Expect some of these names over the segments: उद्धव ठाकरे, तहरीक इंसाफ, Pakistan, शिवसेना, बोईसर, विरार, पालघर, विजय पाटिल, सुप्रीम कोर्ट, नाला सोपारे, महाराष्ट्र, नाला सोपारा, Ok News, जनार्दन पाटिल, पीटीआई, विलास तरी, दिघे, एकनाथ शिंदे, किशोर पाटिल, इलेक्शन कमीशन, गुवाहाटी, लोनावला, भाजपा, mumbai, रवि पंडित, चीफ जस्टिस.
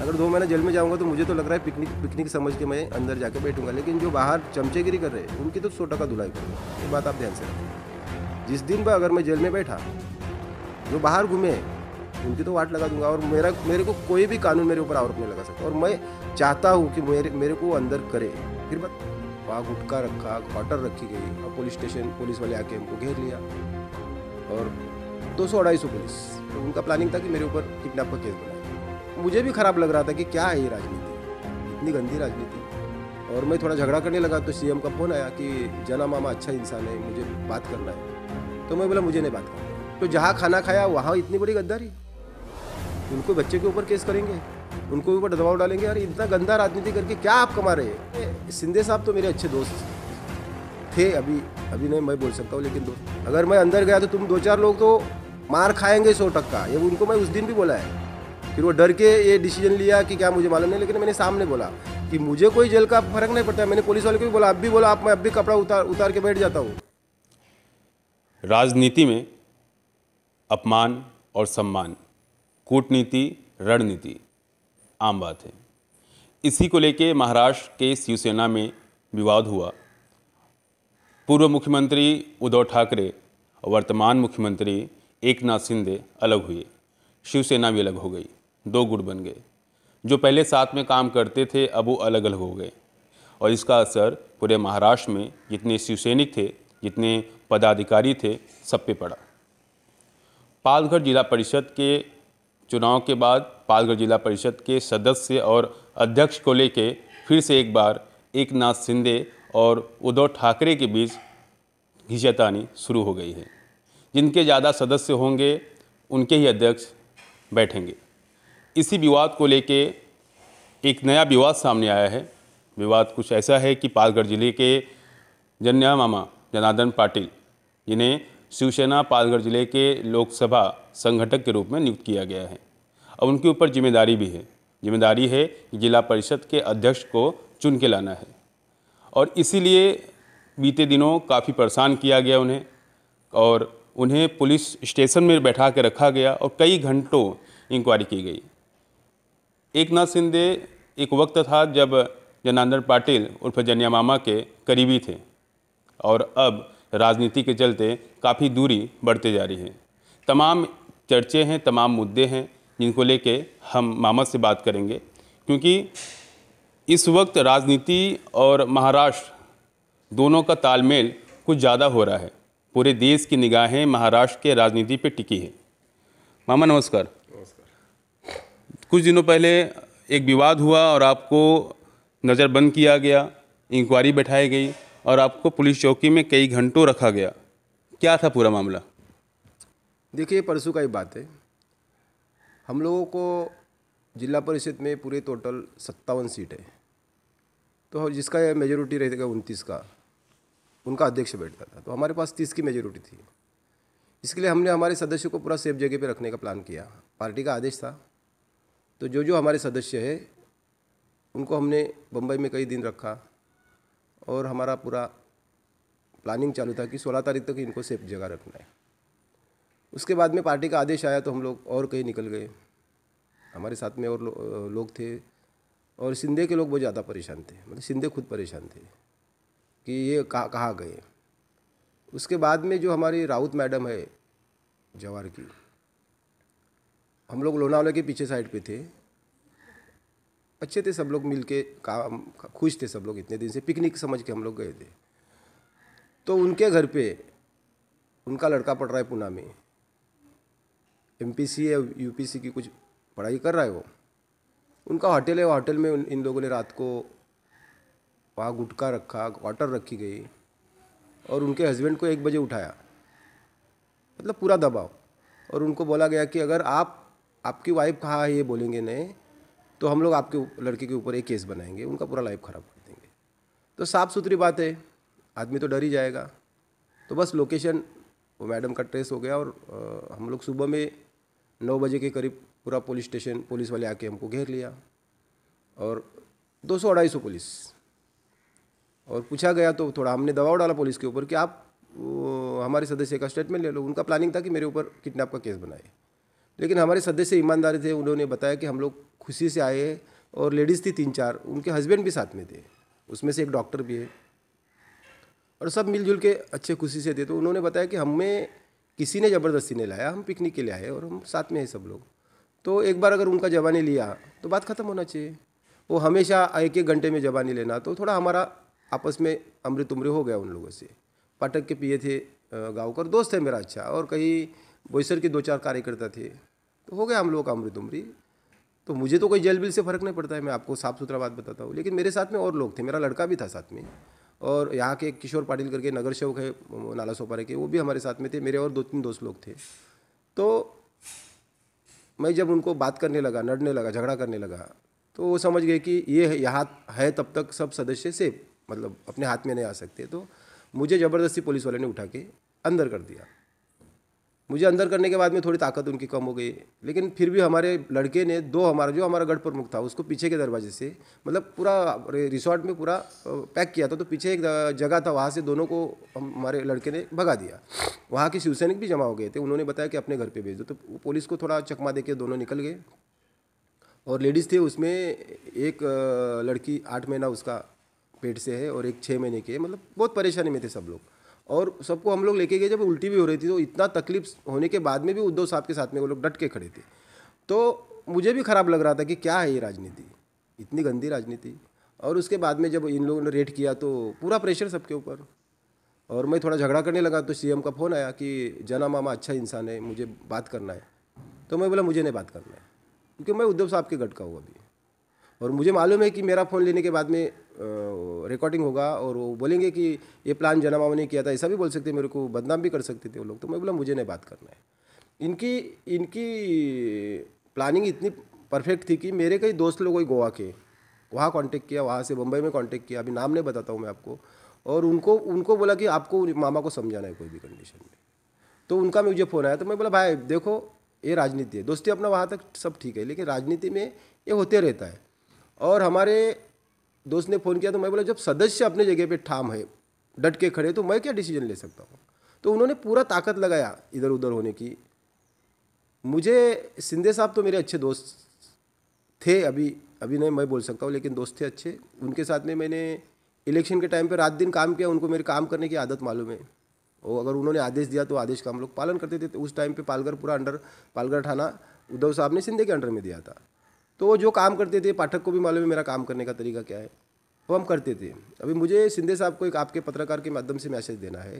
अगर 2 महीने जेल में जाऊँगा तो मुझे तो लग रहा है पिकनिक समझ के मैं अंदर जाके बैठूंगा, लेकिन जो बाहर चमचेगिरी कर रहे हैं उनकी तो 100% धुलाई करूँगा। ये बात आप ध्यान से रखें। जिस दिन पर अगर मैं जेल में बैठा, जो बाहर घूमे उनकी तो वाट लगा दूंगा और मेरे को कोई भी कानून मेरे ऊपर आरोप नहीं लगा सकता। और मैं चाहता हूँ कि मेरे को अंदर करे। फिर बात वहाँ गुटखा रखा, क्वार्टर रखी गई और पुलिस वाले आके हमको घेर लिया और 200-250 पुलिस। तो उनका प्लानिंग था कि मेरे ऊपर किडनैप का केस बनाए। मुझे भी खराब लग रहा था कि क्या है ये राजनीति, इतनी गंदी राजनीति। और मैं थोड़ा झगड़ा करने लगा तो CM का फ़ोन आया कि जना मामा अच्छा इंसान है, मुझे बात करना है। तो मैं बोला मुझे नहीं बात करना। तो जहाँ खाना खाया वहाँ इतनी बड़ी गद्दारी। उनको बच्चे के ऊपर केस करेंगे, उनको ऊपर दबाव डालेंगे। यार इतना गंदा राजनीति करके क्या आप कमा रहे हैं? शिंदे साहब तो मेरे अच्छे दोस्त थे, अभी नहीं मैं बोल सकता हूँ, लेकिन दोस्त। अगर मैं अंदर गया तो तुम 2-4 लोग तो मार खाएंगे 100%। ये उनको मैं उस दिन भी बोला है। फिर वो डर के ये डिसीजन लिया कि क्या मुझे मालूम नहीं, लेकिन मैंने सामने बोला कि मुझे कोई जेल का फर्क नहीं पड़ता है। मैंने पुलिस वाले को भी बोला, अब भी बोला, आप मैं अब भी कपड़ा उतार के बैठ जाता हूँ। राजनीति में अपमान और सम्मान, कूटनीति रणनीति आम बात है। इसी को लेके महाराष्ट्र के शिवसेना में विवाद हुआ। पूर्व मुख्यमंत्री उद्धव ठाकरे और वर्तमान मुख्यमंत्री एकनाथ शिंदे अलग हुए, शिवसेना भी अलग हो गई, 2 गुट बन गए। जो पहले साथ में काम करते थे अब वो अलग अलग हो गए। और इसका असर पूरे महाराष्ट्र में जितने शिवसैनिक थे, जितने पदाधिकारी थे, सब पे पड़ा। पालघर जिला परिषद के चुनाव के बाद पालघर जिला परिषद के सदस्य और अध्यक्ष को लेके फिर से एक बार एकनाथ शिंदे और उद्धव ठाकरे के बीच घिसातानी शुरू हो गई है। जिनके ज़्यादा सदस्य होंगे उनके ही अध्यक्ष बैठेंगे। इसी विवाद को लेके एक नया विवाद सामने आया है। विवाद कुछ ऐसा है कि पालघर जिले के जन्या मामा जनार्दन पाटिल, जिन्हें शिवसेना पालघर जिले के लोकसभा संगठक के रूप में नियुक्त किया गया है, अब उनके ऊपर जिम्मेदारी भी है। जिम्मेदारी है कि जिला परिषद के अध्यक्ष को चुन के लाना है और इसीलिए बीते दिनों काफ़ी परेशान किया गया उन्हें और उन्हें पुलिस स्टेशन में बैठा के रखा गया और कई घंटों इंक्वायरी की गई। एकनाथ शिंदे एक वक्त था जब जनार्दन पाटिल उर्फ जनिया मामा के करीबी थे और अब राजनीति के चलते काफ़ी दूरी बढ़ते जा रही है। तमाम चर्चे हैं, तमाम मुद्दे हैं जिनको लेके हम मामा से बात करेंगे, क्योंकि इस वक्त राजनीति और महाराष्ट्र दोनों का तालमेल कुछ ज़्यादा हो रहा है। पूरे देश की निगाहें महाराष्ट्र के राजनीति पे टिकी है। मामा नमस्कार। नमस्कार। कुछ दिनों पहले एक विवाद हुआ और आपको नज़रबंद किया गया, इंक्वायरी बैठाई गई और आपको पुलिस चौकी में कई घंटों रखा गया। क्या था पूरा मामला? देखिए परसों का ही बात है। हम लोगों को जिला परिषद में पूरे टोटल 57 सीट है, तो जिसका मेजोरिटी रहेगा 29 का, उनका अध्यक्ष बैठता था। तो हमारे पास 30 की मेजोरिटी थी। इसके लिए हमने हमारे सदस्यों को पूरा सेफ जगह पे रखने का प्लान किया। पार्टी का आदेश था, तो जो जो हमारे सदस्य है उनको हमने बम्बई में कई दिन रखा और हमारा पूरा प्लानिंग चालू था कि 16 तारीख तक इनको सेफ जगह रखना है। उसके बाद में पार्टी का आदेश आया तो हम लोग और कहीं निकल गए। हमारे साथ में और लोग थे और शिंदे के लोग बहुत ज़्यादा परेशान थे, मतलब शिंदे खुद परेशान थे कि ये कहाँ गए। उसके बाद में जो हमारी राउत मैडम है जवार की, हम लोग लोनावला के पीछे साइड पे थे। अच्छे थे सब लोग, मिलके काम खुश थे सब लोग। इतने दिन से पिकनिक समझ के हम लोग गए थे। तो उनके घर पे उनका लड़का पढ़ रहा है पुणे में, MPC या UPC की कुछ पढ़ाई कर रहा है वो। उनका होटल है, वो होटल में इन लोगों ने रात को वहाँ गुटखा रखा, क्वार्टर रखी गई और उनके हस्बैंड को 1 बजे उठाया, मतलब पूरा दबाव। और उनको बोला गया कि अगर आपकी वाइफ कहाँ है ये बोलेंगे नहीं तो हम लोग आपके लड़के के ऊपर एक केस बनाएंगे, उनका पूरा लाइफ ख़राब कर देंगे। तो साफ सुथरी बात है, आदमी तो डर ही जाएगा। तो बस लोकेशन वो मैडम का ट्रेस हो गया और हम लोग सुबह में 9 बजे के करीब पूरा पुलिस वाले आके हमको घेर लिया और 200-250 पुलिस। और पूछा गया तो थोड़ा हमने दबाव डाला पुलिस के ऊपर कि आप हमारे सदस्य का स्टेटमेंट ले लो। उनका प्लानिंग था कि मेरे ऊपर किडनैप का केस बनाए, लेकिन हमारे सदस्य ईमानदार थे। उन्होंने बताया कि हम लोग खुशी से आए और लेडीज़ थी 3-4, उनके हस्बैंड भी साथ में थे, उसमें से एक डॉक्टर भी है, और सब मिलजुल के अच्छे खुशी से थे। तो उन्होंने बताया कि हमें किसी ने ज़बरदस्ती नहीं लाया, हम पिकनिक के लिए आए और हम साथ में हैं सब लोग। तो एक बार अगर उनका जवानी लिया तो बात ख़त्म होना चाहिए, वो हमेशा 1-1 घंटे में जवानी लेना, तो थोड़ा हमारा आपस में अमृत उम्र हो गया उन लोगों से। पाठक के पिए थे गाँव का, दोस्त है मेरा अच्छा, और कहीं बोईसर के 2-4 कार्यकर्ता थे, तो हो गया हम लोगों का अमृत उम्री। तो मुझे तो कोई जेल बिल से फ़र्क नहीं पड़ता है, मैं आपको साफ सुथरा बात बताता हूँ। लेकिन मेरे साथ में और लोग थे, मेरा लड़का भी था साथ में, और यहाँ के किशोर पाटिल करके नगर सेवक है नाला सोपारे के, वो भी हमारे साथ में थे, मेरे और 2-3 दोस्त लोग थे। तो मैं जब उनको बात करने लगा, लड़ने लगा, झगड़ा करने लगा, तो वो समझ गए कि ये यहाँ है तब तक सब सदस्य सेफ, मतलब अपने हाथ में नहीं आ सकते। तो मुझे ज़बरदस्ती पुलिस वाले ने उठा के अंदर कर दिया। मुझे अंदर करने के बाद में थोड़ी ताकत उनकी कम हो गई, लेकिन फिर भी हमारे लड़के ने हमारा गढ़ प्रमुख था, उसको पीछे के दरवाजे से, मतलब पूरा रिसोर्ट में पूरा पैक किया था, तो पीछे एक जगह था, वहाँ से दोनों को हमारे लड़के ने भगा दिया। वहाँ के शिवसैनिक भी जमा हो गए थे, उन्होंने बताया कि अपने घर पे भेज दो। तो पुलिस को थोड़ा चकमा दे के दोनों निकल गए, और लेडीज़ थे, उसमें एक लड़की 8 महीना उसका पेट से है और एक 6 महीने की है, मतलब बहुत परेशानी में थे सब लोग। और सबको हम लोग लेके गए, जब उल्टी भी हो रही थी, तो इतना तकलीफ होने के बाद में भी उद्धव साहब के साथ में वो लोग डट के खड़े थे। तो मुझे भी ख़राब लग रहा था कि क्या है ये राजनीति, इतनी गंदी राजनीति। और उसके बाद में जब इन लोगों ने रेड किया तो पूरा प्रेशर सबके ऊपर, और मैं थोड़ा झगड़ा करने लगा। तो सीएम का फ़ोन आया कि जना मामा अच्छा इंसान है, मुझे बात करना है। तो मैं बोला मुझे नहीं बात करना है, क्योंकि मैं उद्धव साहब के गट का हूँ अभी, और मुझे मालूम है कि मेरा फ़ोन लेने के बाद में रिकॉर्डिंग होगा, और वो बोलेंगे कि ये प्लान जनामामा ने किया था, ऐसा भी बोल सकते, मेरे को बदनाम भी कर सकते थे वो लोग। तो मैं बोला मुझे नहीं बात करना है। इनकी प्लानिंग इतनी परफेक्ट थी कि मेरे कई दोस्त लोग वही गोवा के, वहाँ कांटेक्ट किया, वहाँ से मुंबई में कांटेक्ट किया, अभी नाम नहीं बताता हूँ मैं आपको, और उनको बोला कि आपको मामा को समझाना है कोई भी कंडीशन में। तो उनका मुझे फ़ोन आया, तो मैं बोला भाई देखो ये राजनीति है, दोस्ती अपना वहाँ तक सब ठीक है, लेकिन राजनीति में ये होते रहता है। और हमारे दोस्त ने फ़ोन किया, तो मैं बोला जब सदस्य अपने जगह पे ठाम है, डट के खड़े, तो मैं क्या डिसीजन ले सकता हूँ। तो उन्होंने पूरा ताकत लगाया इधर उधर होने की। मुझे शिंदे साहब तो मेरे अच्छे दोस्त थे, अभी नहीं मैं बोल सकता हूँ, लेकिन दोस्त थे अच्छे। उनके साथ में मैंने इलेक्शन के टाइम पर रात दिन काम किया, उनको मेरे काम करने की आदत मालूम है, और अगर उन्होंने आदेश दिया तो आदेश का हम लोग पालन करते थे। तो उस टाइम पर पालघर थाना उद्धव साहब ने शिंदे के अंडर में दिया था, तो वो जो काम करते थे, पाठक को भी मालूम है मेरा काम करने का तरीका क्या है, वो हम करते थे। अभी मुझे शिंदे साहब को एक आपके पत्रकार के माध्यम से मैसेज देना है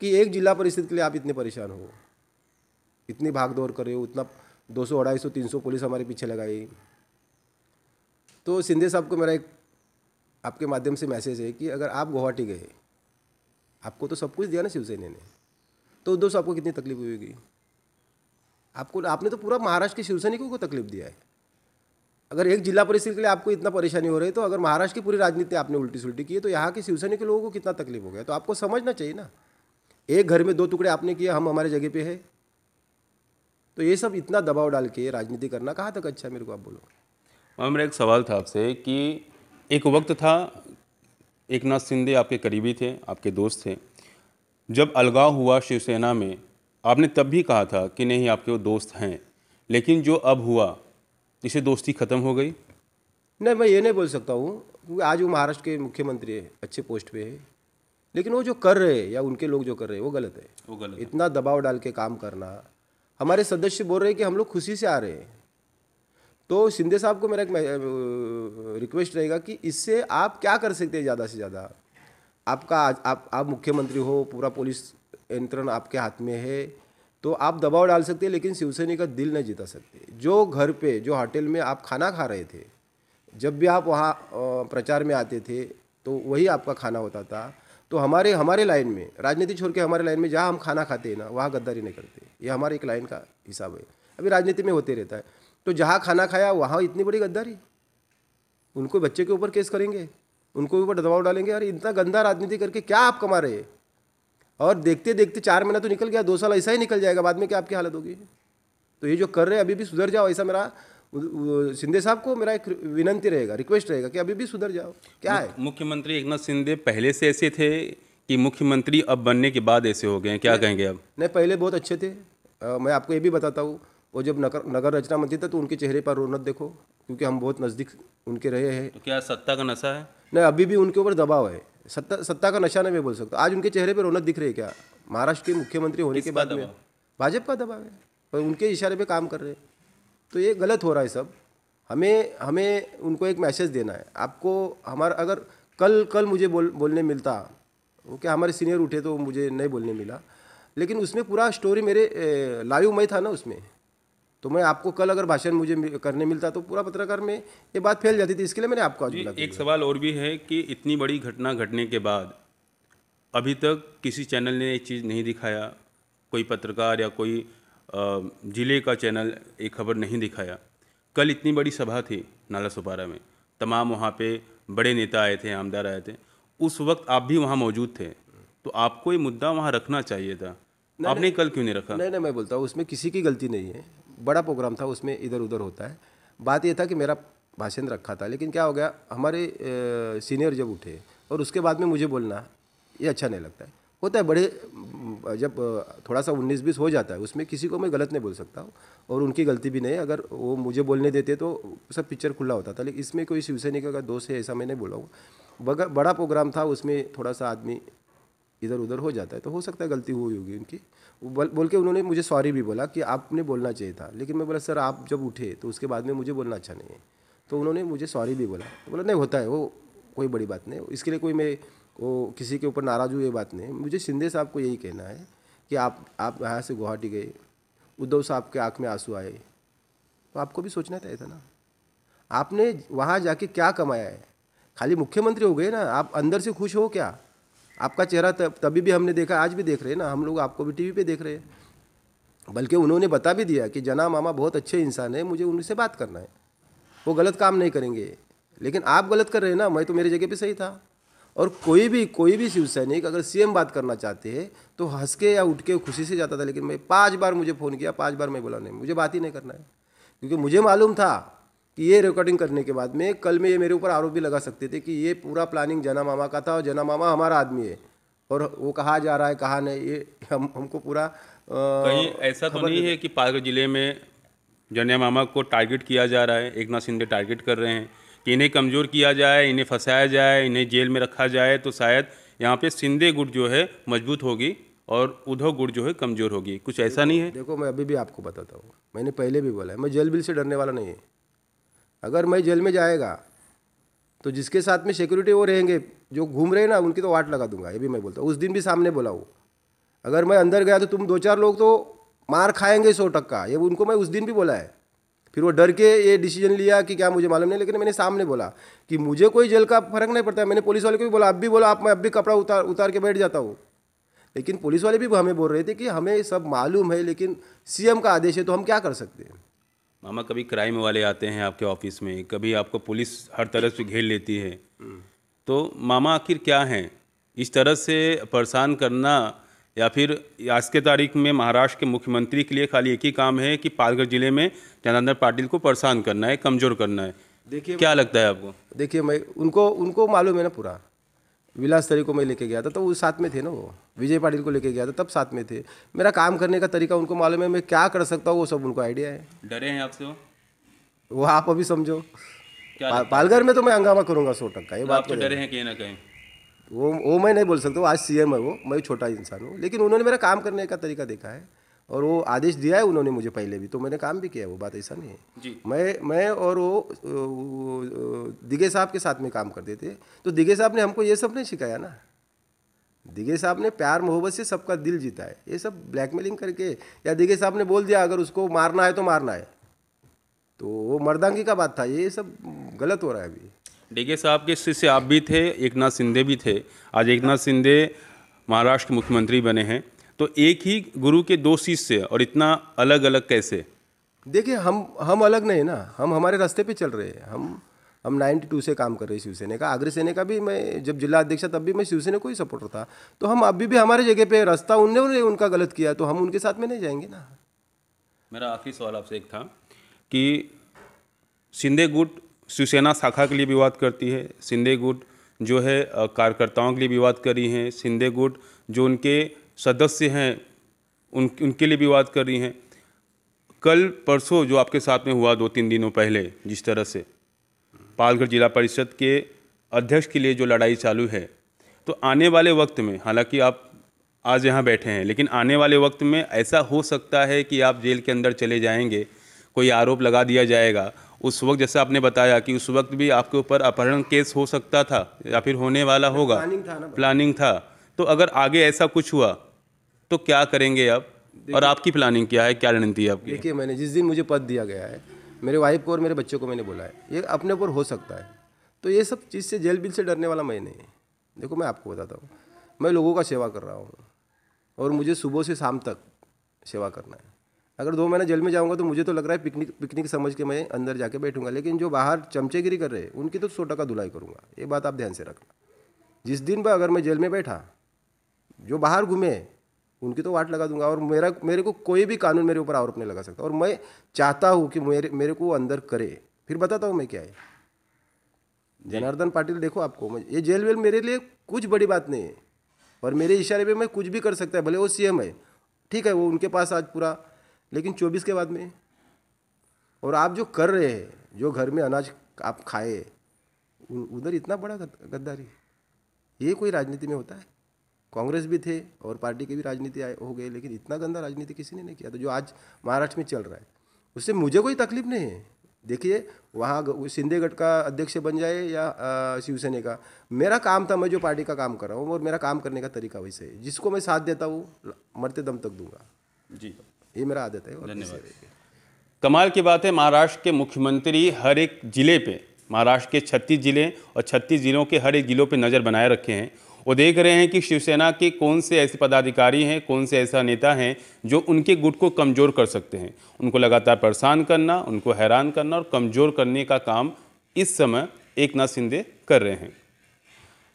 कि एक जिला परिषद के लिए आप इतने परेशान हो, इतनी भाग दौड़ कर रहे हो, उतना 200, 250, 300 पुलिस हमारे पीछे लगाई। तो शिंदे साहब को मेरा एक आपके माध्यम से मैसेज है कि अगर आप गुवाहाटी गए, आपको तो सब कुछ दिया ना शिवसेना ने, तो उद्धव साहब को कितनी तकलीफ हुएगी, आपने तो पूरा महाराष्ट्र के शिवसैनिकों को तकलीफ दिया है। अगर एक जिला परिषद के लिए आपको इतना परेशानी हो रही है, तो अगर महाराष्ट्र की पूरी राजनीति आपने उल्टी सुल्टी की है, तो यहाँ के शिवसेना के लोगों को कितना तकलीफ हो गया। तो आपको समझना चाहिए ना, एक घर में 2 टुकड़े आपने किए, हम हमारे जगह पे है। तो ये सब इतना दबाव डाल के राजनीति करना कहाँ तक अच्छा है, मेरे को आप बोलो। मेरा एक सवाल था आपसे कि एक वक्त था, एकनाथ शिंदे आपके करीबी थे, आपके दोस्त थे, जब अलगाव हुआ शिवसेना में, आपने तब भी कहा था कि नहीं आपके वो दोस्त हैं, लेकिन जो अब हुआ जिसे दोस्ती खत्म हो गई। नहीं, मैं ये नहीं बोल सकता हूँ, क्योंकि आज वो महाराष्ट्र के मुख्यमंत्री है, अच्छे पोस्ट पे है, लेकिन वो जो कर रहे हैं या उनके लोग जो कर रहे हैं वो गलत है, इतना दबाव डाल के काम करना। हमारे सदस्य बोल रहे हैं कि हम लोग खुशी से आ रहे हैं। तो शिंदे साहब को मेरा एक रिक्वेस्ट रहेगा कि इससे आप क्या कर सकते हैं ज़्यादा से ज़्यादा। आपका आप मुख्यमंत्री हो, पूरा पुलिस नियंत्रण आपके हाथ में है, तो आप दबाव डाल सकते हैं, लेकिन शिवसेना का दिल नहीं जीता सकते। जो घर पे, जो होटल में आप खाना खा रहे थे, जब भी आप वहाँ प्रचार में आते थे तो वही आपका खाना होता था। तो हमारे लाइन में, राजनीति छोड़ के हमारे लाइन में जहाँ हम खाना खाते हैं ना, वहाँ गद्दारी नहीं करते, ये हमारे एक लाइन का हिसाब है। अभी राजनीति में होते रहता है, तो जहाँ खाना खाया वहाँ इतनी बड़ी गद्दारी, उनको बच्चे के ऊपर केस करेंगे, उनको ऊपर दबाव डालेंगे। यार इतना गंदा राजनीति करके क्या आप कमा रहे हैं। और देखते देखते 4 महीना तो निकल गया, 2 साल ऐसा ही निकल जाएगा, बाद में क्या आपकी हालत होगी। तो ये जो कर रहे हैं, अभी भी सुधर जाओ, ऐसा मेरा शिंदे साहब को मेरा एक विनंती रहेगा, रिक्वेस्ट रहेगा कि अभी भी सुधर जाओ। क्या है, मुख्यमंत्री एकनाथ शिंदे पहले से ऐसे थे कि मुख्यमंत्री अब बनने के बाद ऐसे हो गए, क्या कहेंगे आप। नहीं, पहले बहुत अच्छे थे। मैं आपको ये भी बताता हूँ, और जब नगर रचना मंत्री था तो उनके चेहरे पर रौनक देखो, क्योंकि हम बहुत नज़दीक उनके रहे हैं। तो क्या सत्ता का नशा है? नहीं, अभी भी उनके ऊपर दबाव है। सत्ता का नशा नहीं मैं बोल सकता। आज उनके चेहरे पर रौनक दिख रही है क्या? महाराष्ट्र के मुख्यमंत्री होने के बाद में भाजपा का दबाव है, पर उनके इशारे पर काम कर रहे हैं, तो ये गलत हो रहा है सब। हमें उनको एक मैसेज देना है। आपको हमारा अगर कल मुझे बोलने मिलता, वो क्या हमारे सीनियर उठे तो मुझे नहीं बोलने मिला, लेकिन उसमें पूरा स्टोरी मेरे लाइव में था ना, उसमें तो मैं आपको कल अगर भाषण मुझे करने मिलता तो पूरा पत्रकार में ये बात फैल जाती थी। इसके लिए मैंने आपको आज बोला। एक सवाल और भी है कि इतनी बड़ी घटना घटने के बाद अभी तक किसी चैनल ने ये चीज़ नहीं दिखाया, कोई पत्रकार या कोई जिले का चैनल एक खबर नहीं दिखाया। कल इतनी बड़ी सभा थी नाला सोपारा में, तमाम वहाँ पे बड़े नेता आए थे, आमदार आए थे, उस वक्त आप भी वहाँ मौजूद थे, तो आपको ये मुद्दा वहाँ रखना चाहिए था। आपने कल क्यों नहीं रखा? नहीं, मैं बोलता हूँ उसमें किसी की गलती नहीं है। बड़ा प्रोग्राम था, उसमें इधर उधर होता है। बात यह था कि मेरा भाषण रखा था, लेकिन क्या हो गया, हमारे सीनियर जब उठे और उसके बाद में मुझे बोलना ये अच्छा नहीं लगता है। होता है बड़े, जब थोड़ा सा 19-20 हो जाता है, उसमें किसी को मैं गलत नहीं बोल सकता हूँ, और उनकी गलती भी नहीं। अगर वो मुझे बोलने देते तो सब पिक्चर खुला होता था, लेकिन इसमें कोई शिवसैनिक का दोष है ऐसा मैंने बोला हूँ। बड़ा प्रोग्राम था, उसमें थोड़ा सा आदमी इधर उधर हो जाता है, तो हो सकता है गलती हुई होगी उनकी। बोल के उन्होंने मुझे सॉरी भी बोला कि आपने बोलना चाहिए था, लेकिन मैं बोला सर आप जब उठे तो उसके बाद में मुझे बोलना अच्छा नहीं है, तो उन्होंने मुझे सॉरी भी बोला। तो बोला नहीं होता है, वो कोई बड़ी बात नहीं, इसके लिए कोई मैं वो किसी के ऊपर नाराज़ हुई ये बात नहीं। मुझे शिंदे साहब को यही कहना है कि आप यहाँ से गुवाहाटी गए, उद्धव साहब के आँख में आंसू आए, तो आपको भी सोचना चाहिए था ना, आपने वहाँ जाके क्या कमाया है? खाली मुख्यमंत्री हो गए ना, आप अंदर से खुश हो क्या? आपका चेहरा तभी भी हमने देखा, आज भी देख रहे हैं ना हम लोग, आपको भी टीवी पे देख रहे हैं। बल्कि उन्होंने बता भी दिया कि जना मामा बहुत अच्छे इंसान है, मुझे उनसे बात करना है, वो गलत काम नहीं करेंगे। लेकिन आप गलत कर रहे हैं ना, मैं तो मेरी जगह पर सही था। और कोई भी शिवसैनिक अगर सीएम बात करना चाहते हैं तो हंस के या उठ के खुशी से जाता था, लेकिन मैं 5 बार मुझे फ़ोन किया, 5 बार मैं बोला नहीं मुझे बात ही नहीं करना है, क्योंकि मुझे मालूम था कि ये रिकॉर्डिंग करने के बाद में कल में ये मेरे ऊपर आरोप भी लगा सकते थे कि ये पूरा प्लानिंग जना मामा का था और जना मामा हमारा आदमी है, और वो कहाँ जा रहा है कहाँ नहीं, ये हमको पूरा कहीं ऐसा तो नहीं है कि पालघर जिले में जना मामा को टारगेट किया जा रहा है, एकनाथ शिंदे टारगेट कर रहे हैं कि इन्हें कमज़ोर किया जाए, इन्हें फंसाया जाए, इन्हें जेल में रखा जाए, तो शायद यहाँ पे शिंदे गुट जो है मजबूत होगी और उद्धव गुट जो है कमज़ोर होगी। कुछ ऐसा नहीं है? देखो मैं अभी भी आपको बताता हूँ, मैंने पहले भी बोला है, मैं जेल बिल से डरने वाला नहीं है। अगर मैं जेल में जाएगा तो जिसके साथ में सिक्योरिटी वो रहेंगे, जो घूम रहे हैं ना, उनकी तो वाट लगा दूंगा, ये भी मैं बोलता हूँ। उस दिन भी सामने बोला वो, अगर मैं अंदर गया तो तुम 2-4 लोग तो मार खाएंगे 100%, ये उनको मैं उस दिन भी बोला है। फिर वो डर के ये डिसीजन लिया कि क्या मुझे मालूम नहीं, लेकिन मैंने सामने बोला कि मुझे कोई जेल का फर्क नहीं पड़ता है। मैंने पुलिस वाले को भी बोला, अब भी बोला आप, मैं अब भी कपड़ा उतार के बैठ जाता हूँ। लेकिन पुलिस वाले भी हमें बोल रहे थे कि हमें सब मालूम है, लेकिन सीएम का आदेश है तो हम क्या कर सकते हैं। मामा कभी क्राइम वाले आते हैं आपके ऑफिस में, कभी आपको पुलिस हर तरफ से घेर लेती है, तो मामा आखिर क्या हैं? इस तरह से परेशान करना, या फिर आज के तारीख में महाराष्ट्र के मुख्यमंत्री के लिए खाली एक ही काम है कि पालघर जिले में जनार्दन पाटिल को परेशान करना है, कमज़ोर करना है। देखिए क्या लगता है आपको? देखिए मैं उनको मालूम है ना, पूरा विलास तरी को मैं लेके गया था तो वो साथ में थे ना, वो विजय पाटिल को लेके गया था तब साथ में थे। मेरा काम करने का तरीका उनको मालूम है, मैं क्या कर सकता हूँ वो सब उनको आइडिया है। डरे हैं आपसे वो, आप अभी समझो पालघर में तो मैं हंगामा करूँगा 100%। ये बात डरे हैं कहीं ना कहीं, वो मैं नहीं बोल सकता हूँ, आज सीएम है वो, मैं छोटा इंसान हूँ, लेकिन उन्होंने मेरा काम करने का तरीका देखा है और वो आदेश दिया है उन्होंने मुझे पहले भी, तो मैंने काम भी किया है, वो बात ऐसा नहीं है जी। मैं और वो दिघे साहब के साथ में काम करते थे, तो दिघे साहब ने हमको ये सब नहीं सिखाया ना। दिघे साहब ने प्यार मोहब्बत से सबका दिल जीता है, ये सब ब्लैकमेलिंग करके, या दिघे साहब ने बोल दिया अगर उसको मारना है तो मारना है, तो वो मर्दांगी का बात था, ये सब गलत हो रहा है। अभी दिघे साहब के शिष्य आप भी थे, एकनाथ शिंदे भी थे, आज एकनाथ शिंदे महाराष्ट्र के मुख्यमंत्री बने हैं, तो एक ही गुरु के 2 शिष्य और इतना अलग अलग कैसे? देखिए हम अलग नहीं ना, हम हमारे रास्ते पे चल रहे हैं। हम 92 से काम कर रहे हैं शिवसेना का, आगरे सेना का भी। मैं जब जिला अध्यक्ष था तब भी मैं शिवसेना को ही सपोर्टर था, तो हम अभी भी हमारे जगह पे रास्ता उन्होंने उनका गलत किया, तो हम उनके साथ में नहीं जाएंगे ना। मेरा आखिरी सवाल आपसे एक था कि शिंदे गुट शिवसेना शाखा के लिए विवाद करती है, शिंदे गुट जो है कार्यकर्ताओं के लिए विवाद करी है, शिंदे गुट जो उनके सदस्य हैं उनके लिए विवाद कर रही हैं, कल परसों जो आपके साथ में हुआ 2-3 दिनों पहले, जिस तरह से पालघर जिला परिषद के अध्यक्ष के लिए जो लड़ाई चालू है, तो आने वाले वक्त में, हालांकि आप आज यहाँ बैठे हैं, लेकिन आने वाले वक्त में ऐसा हो सकता है कि आप जेल के अंदर चले जाएंगे, कोई आरोप लगा दिया जाएगा। उस वक्त जैसे आपने बताया कि उस वक्त भी आपके ऊपर अपहरण केस हो सकता था या फिर होने वाला होगा, प्लानिंग था। तो अगर आगे ऐसा कुछ हुआ तो क्या करेंगे आप, और आपकी प्लानिंग क्या है, क्या रणनीति है आपकी? देखिए, मैंने जिस दिन मुझे पद दिया गया है, मेरे वाइफ को और मेरे बच्चों को मैंने बोला है ये अपने ऊपर हो सकता है, तो ये सब चीज़ से, जेल बिल से डरने वाला मैं नहीं। देखो, मैं आपको बताता हूँ, मैं लोगों का सेवा कर रहा हूँ और मुझे सुबह से शाम तक सेवा करना है। अगर 2 महीने जेल में जाऊँगा तो मुझे तो लग रहा है पिकनिक समझ के मैं अंदर जाके बैठूंगा, लेकिन जो बाहर चमचेगिरी कर रहे हैं उनकी तो 100% धुलाई करूँगा। ये बात आप ध्यान से रखना। जिस दिन पर अगर मैं जेल में बैठा, जो बाहर घूमे उनकी तो वाट लगा दूंगा, और मेरे को कोई भी कानून मेरे ऊपर आरोप नहीं लगा सकता। और मैं चाहता हूँ कि मेरे को अंदर करे, फिर बताता हूँ मैं क्या है। जनार्दन पाटिल, देखो आपको ये जेल वेल मेरे लिए कुछ बड़ी बात नहीं है, और मेरे इशारे पे मैं कुछ भी कर सकता है। भले वो सीएम है, ठीक है, वो उनके पास आज पूरा, लेकिन 24 के बाद में। और आप जो कर रहे हैं, जो घर में अनाज आप खाए, उधर इतना बड़ा गद्दारी, ये कोई राजनीति में होता है? कांग्रेस भी थे और पार्टी की भी राजनीति हो गई, लेकिन इतना गंदा राजनीति किसी ने नहीं किया। तो जो आज महाराष्ट्र में चल रहा है उससे मुझे कोई तकलीफ नहीं है। देखिए, वहाँ शिंदे गट का अध्यक्ष बन जाए या शिवसेना का, मेरा काम था, मैं जो पार्टी का काम कर रहा हूँ और मेरा काम करने का तरीका वैसे है। जिसको मैं साथ देता हूँ मरते दम तक दूंगा जी, ये मेरा आदत है। धन्यवाद। कमाल की बात है, महाराष्ट्र के मुख्यमंत्री हर एक ज़िले पे, महाराष्ट्र के 36 ज़िले और 36 ज़िलों के हर एक ज़िलों पर नज़र बनाए रखे हैं। वो देख रहे हैं कि शिवसेना के कौन से ऐसे पदाधिकारी हैं, कौन से ऐसा नेता हैं जो उनके गुट को कमज़ोर कर सकते हैं। उनको लगातार परेशान करना, उनको हैरान करना और कमज़ोर करने का काम इस समय एकनाथ शिंदे कर रहे हैं।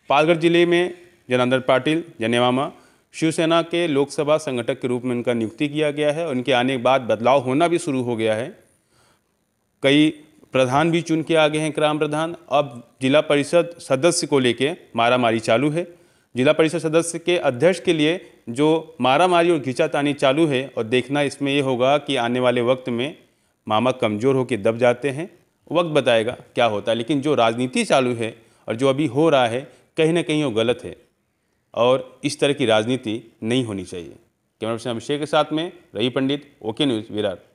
पालघर जिले में जनार्दन पाटिल जनेमामा शिवसेना के लोकसभा संगठक के रूप में उनका नियुक्ति किया गया है। उनके आने के बाद बदलाव होना भी शुरू हो गया है। कई प्रधान भी चुन के आ गए हैं, ग्राम प्रधान। अब जिला परिषद सदस्य को लेके मारामारी चालू है। जिला परिषद सदस्य के अध्यक्ष के लिए जो मारामारी और घिंचातानी चालू है, और देखना इसमें ये होगा कि आने वाले वक्त में मामा कमज़ोर होकर दब जाते हैं। वक्त बताएगा क्या होता है, लेकिन जो राजनीति चालू है और जो अभी हो रहा है, कहीं ना कहीं वो गलत है और इस तरह की राजनीति नहीं होनी चाहिए। कैमरा पर्सन अभिषेक के साथ में रवि पंडित, ओके न्यूज़, विरार।